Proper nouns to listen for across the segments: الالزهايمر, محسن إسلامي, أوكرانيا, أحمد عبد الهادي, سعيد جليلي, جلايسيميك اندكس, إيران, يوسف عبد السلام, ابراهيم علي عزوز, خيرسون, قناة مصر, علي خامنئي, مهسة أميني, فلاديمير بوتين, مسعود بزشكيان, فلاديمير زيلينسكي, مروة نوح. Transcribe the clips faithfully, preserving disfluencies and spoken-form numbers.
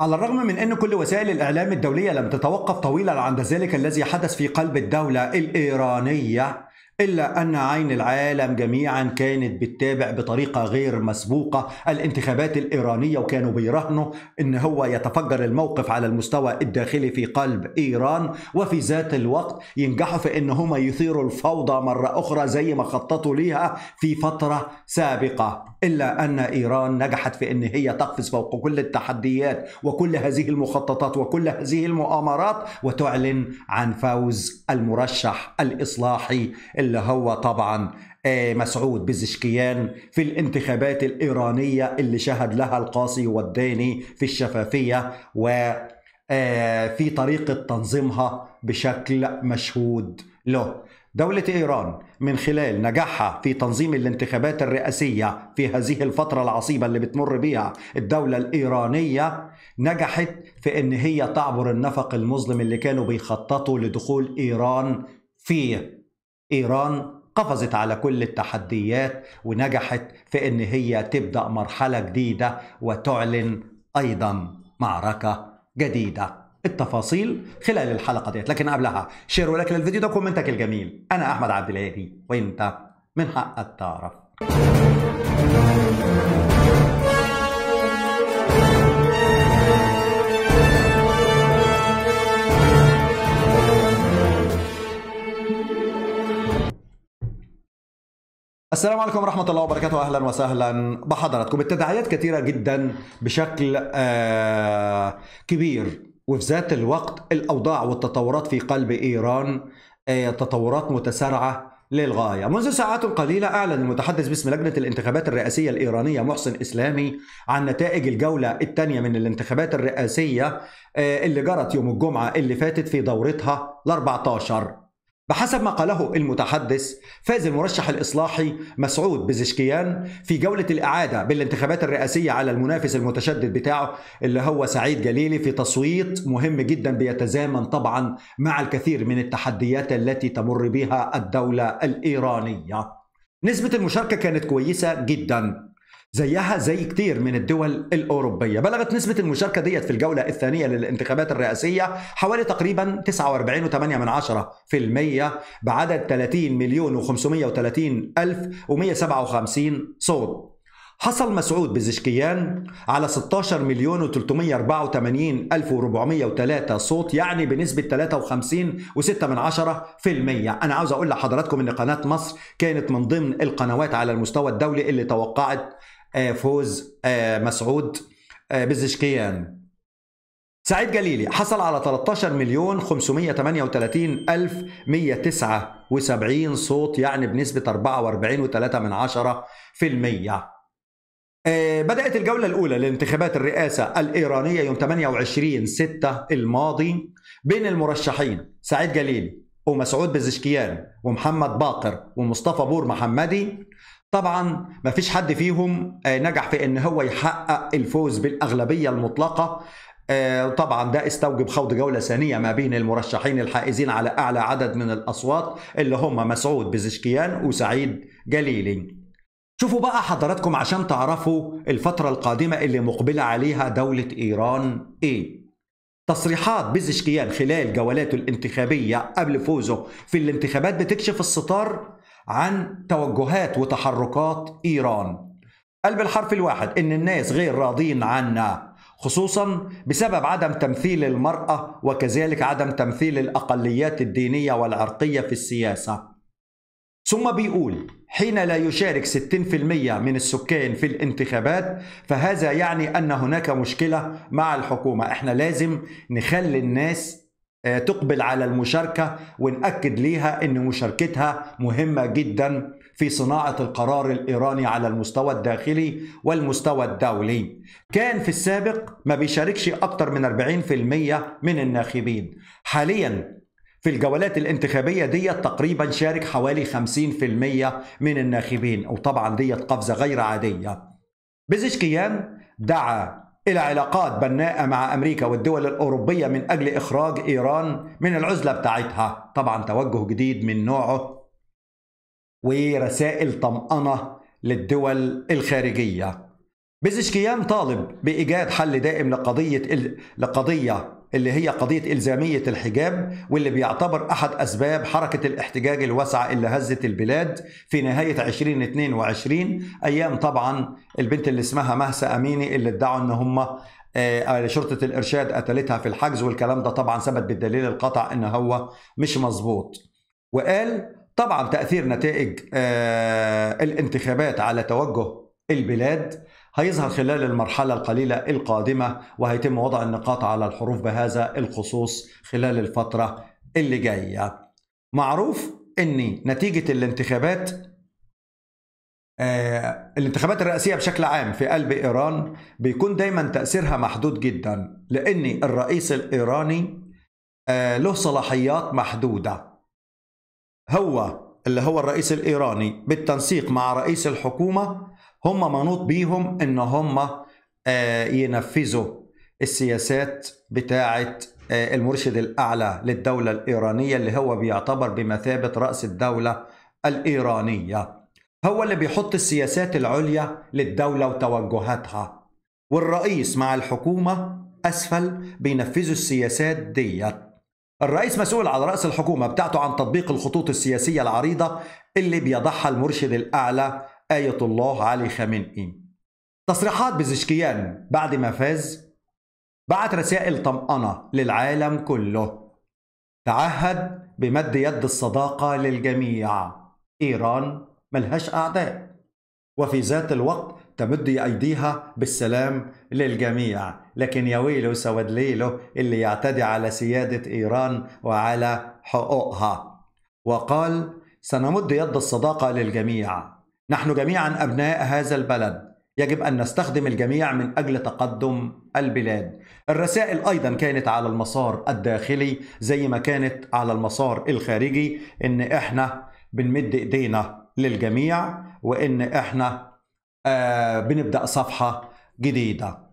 على الرغم من أن كل وسائل الإعلام الدولية لم تتوقف طويلا عند ذلك الذي حدث في قلب الدولة الإيرانية، إلا أن عين العالم جميعا كانت بتتابع بطريقة غير مسبوقة الانتخابات الإيرانية، وكانوا بيراهنوا أن هو يتفجر الموقف على المستوى الداخلي في قلب إيران، وفي ذات الوقت ينجحوا في أن هم يثيروا الفوضى مرة أخرى زي ما خططوا ليها في فترة سابقة. إلا أن إيران نجحت في أن هي تقفز فوق كل التحديات وكل هذه المخططات وكل هذه المؤامرات، وتعلن عن فوز المرشح الإصلاحي اللي هو طبعا مسعود بزشكيان في الانتخابات الإيرانية اللي شهد لها القاصي والداني في الشفافية وفي طريقة تنظيمها بشكل مشهود له. دولة إيران من خلال نجاحها في تنظيم الانتخابات الرئاسية في هذه الفترة العصيبة اللي بتمر بها الدولة الإيرانية، نجحت في أن هي تعبر النفق المظلم اللي كانوا بيخططوا لدخول إيران فيه. إيران قفزت على كل التحديات ونجحت في أن هي تبدأ مرحلة جديدة وتعلن أيضا معركة جديدة. التفاصيل خلال الحلقة ديت، لكن قبلها شير ولايك للفيديو ده وكومنتك الجميل. أنا أحمد عبد الهادي وأنت من حقك تعرف. السلام عليكم ورحمة الله وبركاته، أهلا وسهلا بحضراتكم. التداعيات كثيرة جدا بشكل آه كبير، وفي ذات الوقت الأوضاع والتطورات في قلب إيران آه تطورات متسارعة للغاية. منذ ساعات قليلة أعلن المتحدث باسم لجنة الانتخابات الرئاسية الإيرانية محسن إسلامي عن نتائج الجولة الثانية من الانتخابات الرئاسية اللي جرت يوم الجمعة اللي فاتت في دورتها الأربعة عشر. بحسب ما قاله المتحدث، فاز المرشح الإصلاحي مسعود بزشكيان في جولة الإعادة بالانتخابات الرئاسية على المنافس المتشدد بتاعه اللي هو سعيد جليلي في تصويت مهم جدا بيتزامن طبعا مع الكثير من التحديات التي تمر بها الدولة الإيرانية. نسبة المشاركة كانت كويسة جدا زيها زي كتير من الدول الأوروبية، بلغت نسبة المشاركة ديت في الجولة الثانية للانتخابات الرئاسية حوالي تقريبا تسعة وأربعين فاصلة ثمانية بالمئة بعدد ثلاثين مليون وخمسمائة وثلاثين ألف ومائة وسبعة وخمسين صوت. حصل مسعود بزشكيان على ستة عشر مليون وثلاثمائة وأربعة وثمانين ألف وأربعمائة وثلاثة صوت، يعني بنسبة ثلاثة وخمسين فاصلة ستة بالمئة. أنا عاوز أقول لحضراتكم إن قناة مصر كانت من ضمن القنوات على المستوى الدولي اللي توقعت فوز مسعود بزشكيان. سعيد جليلي حصل على ثلاثة عشر مليون وخمسمائة وثمانية وثلاثين ألف ومائة وتسعة وسبعين صوت، يعني بنسبة أربعة وأربعين فاصلة ثلاثة بالمئة. بدأت الجولة الأولى لانتخابات الرئاسة الإيرانية يوم ثمانية وعشرين ستة الماضي بين المرشحين سعيد جليلي ومسعود بزشكيان ومحمد باقر ومصطفى بور محمدي. طبعا ما فيش حد فيهم نجح في أن هو يحقق الفوز بالأغلبية المطلقة، طبعا ده استوجب خوض جولة ثانية ما بين المرشحين الحائزين على أعلى عدد من الأصوات اللي هم مسعود بزشكيان وسعيد جليلي. شوفوا بقى حضراتكم عشان تعرفوا الفترة القادمة اللي مقبلة عليها دولة إيران إيه. تصريحات بزشكيان خلال جولاته الانتخابية قبل فوزه في الانتخابات بتكشف الستار عن توجهات وتحركات إيران. قال بالحرف الواحد إن الناس غير راضين عنا، خصوصا بسبب عدم تمثيل المرأة وكذلك عدم تمثيل الأقليات الدينية والعرقية في السياسة. ثم بيقول حين لا يشارك ستين بالمئة من السكان في الانتخابات فهذا يعني أن هناك مشكلة مع الحكومة. احنا لازم نخلي الناس تقبل على المشاركة ونأكد ليها أن مشاركتها مهمة جدا في صناعة القرار الإيراني على المستوى الداخلي والمستوى الدولي. كان في السابق ما بيشاركش أكتر من أربعين بالمئة من الناخبين، حاليا في الجولات الانتخابية دي تقريبا شارك حوالي خمسين بالمئة من الناخبين، وطبعا دي قفزة غير عادية. بزشكيان دعا إلى علاقات بناءة مع أمريكا والدول الأوروبية من أجل إخراج إيران من العزلة بتاعتها، طبعا توجه جديد من نوعه ورسائل طمأنة للدول الخارجية. بزشكيان طالب بإيجاد حل دائم لقضية ال... لقضية اللي هي قضية إلزامية الحجاب، واللي بيعتبر أحد أسباب حركة الاحتجاج الواسعة اللي هزت البلاد في نهاية ألفين واثنين وعشرين أيام طبعا البنت اللي اسمها مهسة أميني اللي ادعوا إن هم شرطة الإرشاد قتلتها في الحجز، والكلام ده طبعا ثبت بالدليل القاطع إن هو مش مظبوط. وقال طبعا تأثير نتائج الانتخابات على توجه البلاد هيظهر خلال المرحلة القليلة القادمة، وهيتم وضع النقاط على الحروف بهذا الخصوص خلال الفترة اللي جاية. معروف ان نتيجة الانتخابات آه الانتخابات الرئاسية بشكل عام في قلب ايران بيكون دايما تأثيرها محدود جدا، لان الرئيس الايراني آه له صلاحيات محدودة. هو اللي هو الرئيس الايراني بالتنسيق مع رئيس الحكومة هم منوط بيهم ان هم ينفذوا السياسات بتاعه المرشد الاعلى للدوله الايرانيه اللي هو بيعتبر بمثابه راس الدوله الايرانيه. هو اللي بيحط السياسات العليا للدوله وتوجهاتها، والرئيس مع الحكومه اسفل بينفذوا السياسات ديت. الرئيس مسؤول على راس الحكومه بتاعته عن تطبيق الخطوط السياسيه العريضه اللي بيضعها المرشد الاعلى آية الله علي خامنئي. تصريحات بزشكيان بعد ما فاز بعت رسائل طمأنة للعالم كله، تعهد بمد يد الصداقة للجميع، إيران ملهاش أعداء، وفي ذات الوقت تمد أيديها بالسلام للجميع. لكن يا ويله سود ليله اللي يعتدي على سيادة إيران وعلى حقوقها. وقال سنمد يد الصداقة للجميع، نحن جميعا أبناء هذا البلد، يجب أن نستخدم الجميع من أجل تقدم البلاد. الرسائل أيضا كانت على المسار الداخلي زي ما كانت على المسار الخارجي، إن إحنا بنمد إيدينا للجميع، وإن إحنا آه بنبدأ صفحة جديدة.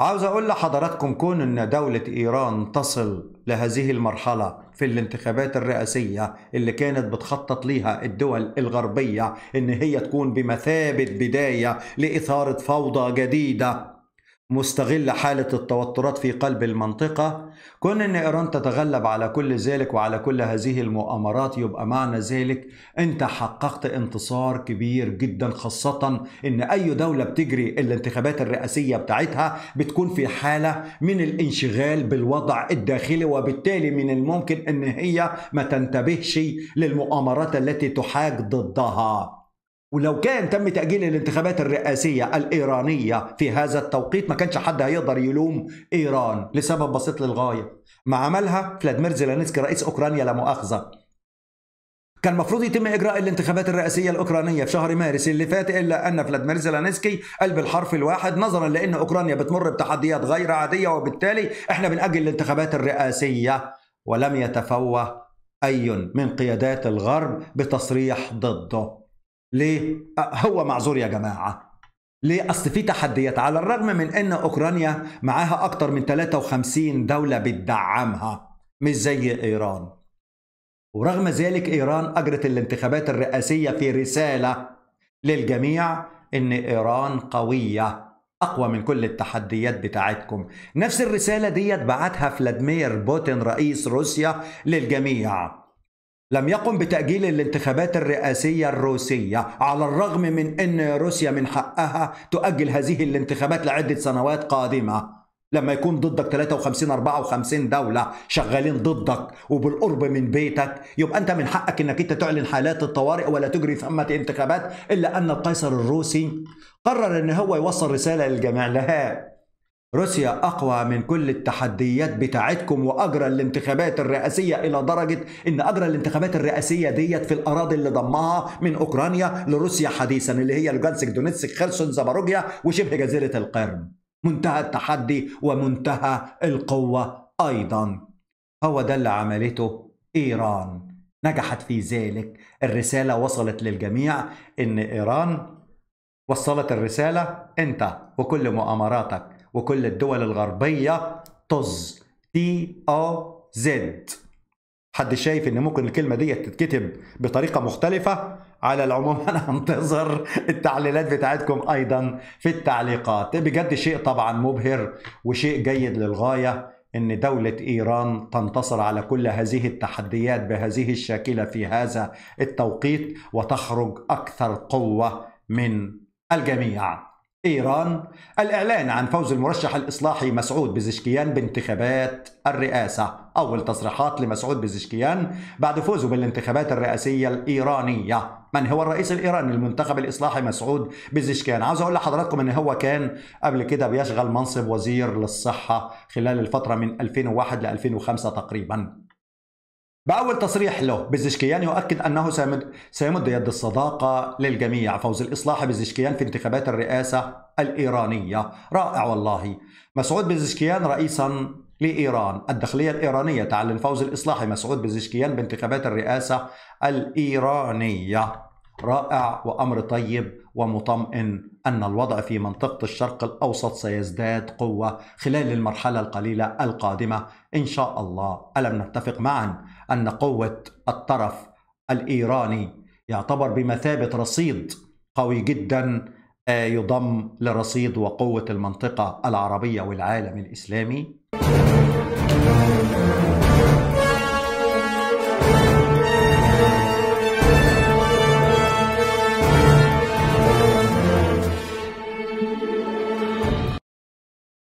عاوز أقول لحضراتكم كون إن دولة إيران تصل لهذه المرحلة في الانتخابات الرئاسية اللي كانت بتخطط ليها الدول الغربية إن هي تكون بمثابة بداية لإثارة فوضى جديدة مستغلة حالة التوترات في قلب المنطقة، كون إن إيران تتغلب على كل ذلك وعلى كل هذه المؤامرات، يبقى معنى ذلك أنت حققت انتصار كبير جدا، خاصة إن أي دولة بتجري الانتخابات الرئاسية بتاعتها بتكون في حالة من الانشغال بالوضع الداخلي، وبالتالي من الممكن إن هي ما تنتبهش للمؤامرات التي تحاج ضدها. ولو كان تم تأجيل الانتخابات الرئاسية الإيرانية في هذا التوقيت ما كانش حد هيقدر يلوم إيران لسبب بسيط للغاية، ما عملها فلاديمير زيلينسكي رئيس أوكرانيا لا مؤاخذة. كان المفروض يتم إجراء الانتخابات الرئاسية الأوكرانية في شهر مارس اللي فات، إلا أن فلاديمير زيلينسكي قال بالحرف الواحد نظرا لأن أوكرانيا بتمر بتحديات غير عادية وبالتالي إحنا بنأجل الانتخابات الرئاسية، ولم يتفوه أي من قيادات الغرب بتصريح ضده. ليه؟ هو معذور يا جماعة، ليه؟ أصل في تحديات، على الرغم من أن أوكرانيا معاها أكتر من ثلاثة وخمسين دولة بتدعمها مش زي إيران، ورغم ذلك إيران أجرت الانتخابات الرئاسية في رسالة للجميع أن إيران قوية أقوى من كل التحديات بتاعتكم. نفس الرسالة ديت بعتها فلاديمير بوتين رئيس روسيا للجميع، لم يقم بتأجيل الانتخابات الرئاسية الروسية على الرغم من أن روسيا من حقها تؤجل هذه الانتخابات لعدة سنوات قادمة لما يكون ضدك ثلاثة وخمسين أربعة وخمسين دولة شغالين ضدك وبالقرب من بيتك، يبقى أنت من حقك أنك أنت تعلن حالات الطوارئ ولا تجري ثمة انتخابات. إلا أن القيصر الروسي قرر أن هو يوصل رسالة للجميع، لها روسيا أقوى من كل التحديات بتاعتكم، وأجرى الانتخابات الرئاسية إلى درجة إن أجرى الانتخابات الرئاسية ديت في الأراضي اللي ضمها من أوكرانيا لروسيا حديثا اللي هي لوغانسك دونيتسك خيرسون زاباروجيا وشبه جزيرة القرم. منتهى التحدي ومنتهى القوة أيضا، هو ده اللي عملته إيران، نجحت في ذلك. الرسالة وصلت للجميع، إن إيران وصلت الرسالة، أنت وكل مؤامراتك وكل الدول الغربية طز تي او زد. حد شايف ان ممكن الكلمة دي تتكتب بطريقة مختلفة؟ على العموم انا هنتظر التعليقات بتاعتكم ايضا في التعليقات. بجد شيء طبعا مبهر وشيء جيد للغاية ان دولة ايران تنتصر على كل هذه التحديات بهذه الشاكلة في هذا التوقيت وتخرج اكثر قوة من الجميع. إيران الإعلان عن فوز المرشح الإصلاحي مسعود بزشكيان بانتخابات الرئاسة. أول تصريحات لمسعود بزشكيان بعد فوزه بالانتخابات الرئاسية الإيرانية. من هو الرئيس الإيراني المنتخب الإصلاحي مسعود بزشكيان؟ عاوز أقول لحضراتكم إن هو كان قبل كده بيشغل منصب وزير للصحة خلال الفترة من ألفين وواحد ل ألفين وخمسة تقريباً. بأول تصريح له بزشكيان يؤكد أنه سيمد يد الصداقة للجميع. فوز الإصلاحي بزشكيان في انتخابات الرئاسة الإيرانية رائع والله. مسعود بزشكيان رئيسا لإيران. الداخلية الإيرانية تعلن فوز الإصلاحي مسعود بزشكيان بانتخابات الرئاسة الإيرانية. رائع وأمر طيب ومطمئن أن الوضع في منطقة الشرق الأوسط سيزداد قوة خلال المرحلة القليلة القادمة إن شاء الله. ألم نتفق معا أن قوة الطرف الإيراني يعتبر بمثابة رصيد قوي جدا يضم لرصيد وقوة المنطقة العربية والعالم الإسلامي؟